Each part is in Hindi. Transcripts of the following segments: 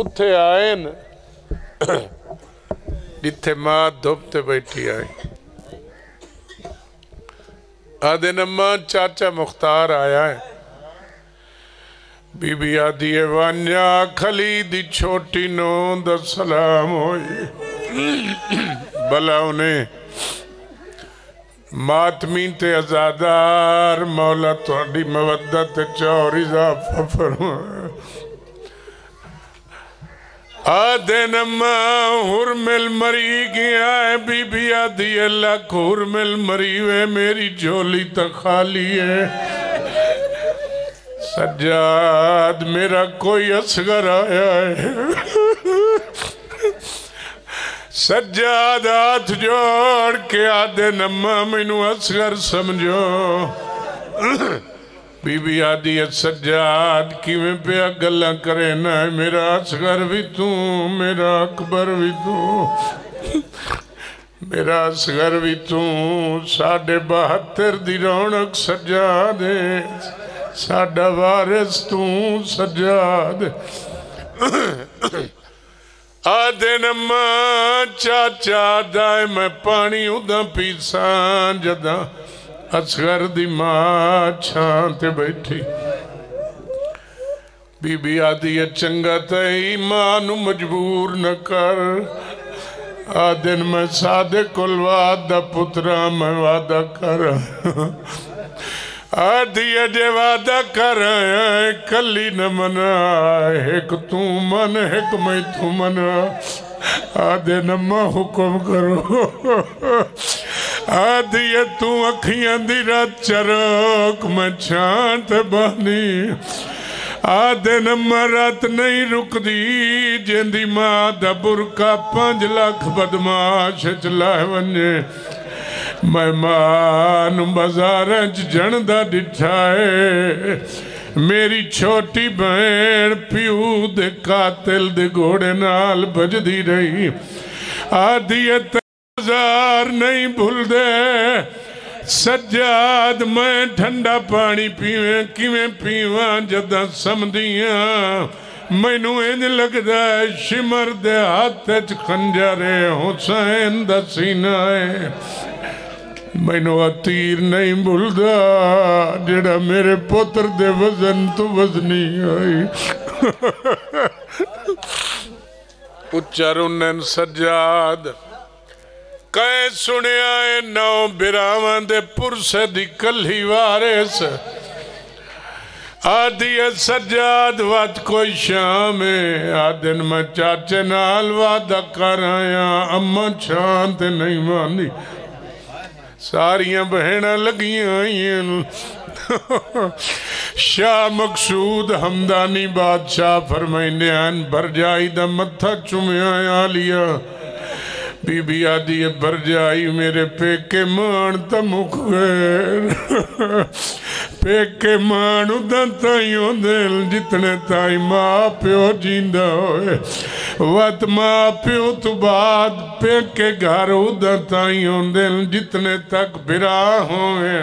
उत्थे आए न जिथे मां धुपते बैठी आई। आदि नम्मा चाचा मुख्तार आया है। बीबी आदि वान्या खलीद छोटी नो दसलाम होई भला उन्हें मातमी ते आजादार मौला थोड़ी मवदत चौरी इजाफा फरमाए। आदे नम्मा हुरमिल मरी गया है। बीबी आदि लाख हुरमिल मरी वे मेरी झोली तो खाली है। सज्जाद मेरा कोई असगर आया है। सज्जाद हाथ जोड़ के आदे नम्मा मैनू असगर समझो। बीबी आदि सज्जाद किवें पिया गल्लां करे ना, मेरा असगर भी तू, मेरा अकबर भी तू, मेरा असगर भी तू। 72 दी रौनक सज्जाद, साडा वारिस तू सज्जाद। आदे नम्मा चाचा दाए मैं पानी उदा पीसा जदा असगर दी मां छां ते बैठी। बीबी आदि चंगा तई मां नू मजबूर न कर। आदे मैं सादे कुल वादा पुत्रा, मैं वादा कर आदिया जे वादा कर कली न मना, एक तू मन एक मैं तू मना। आदे नम्मा हुक्म करो। आदिया तू अखियां दी रात चरोक, मैं शांत बहनी। आदे नम्मा रात नहीं रुकदी, जिंदी मां दा बुरका 5 लाख बदमाश चलाए वने। मैं मां बाजार जनदा डिठा है, मेरी छोटी बहन प्यू दे कातिल दे घोड़े नाल भजदी रही। आदियत बाजार नहीं भूल दे सज्जाद। मैं ठंडा पानी पीवे किवें पीवा जदा समदियां, मैनू इंज लगदा है शिमर दे हाथ च खंजर है, हुसैन दा सीना है। मैनू तीर नहीं भुलदा जेड़ा मेरे पुत्र दे वजन तो वजनी आई। उच्चा रुनन सज्जाद कह सुनिया है 9 बिरावां दे पुरसे दी कल्ही वारिस। आदि सज्जाद वत कोई शाम है। आदिन मैं चाचे नाल वादा कर आया, अम्मा शांत नहीं मानी। सारिया बहन लगिया। शाह मकसूद हमदानी बादशाह फरमाइंदे हन भरजाई दा मत्था चुमया आलिया। बीबी आदि भरजाई मेरे पेके मान त मुक गए। पेके मान उदा ताई होंदे जितने ताई मां प्यो जींदा होए। वत मां प्यो तो बाद पेके घर उदा ताई होंदे जितने तक बिरा होए।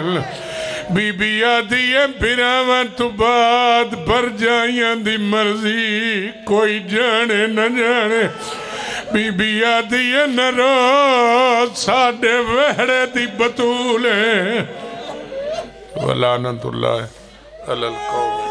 बीबी आदि बिरावां तो बाद भरजाइयां दी मर्जी कोई जाने न जाने। बीबी आदि न रो साडे वेहड़े दी बतूल है। वलानतुल्लाह अलल कौम।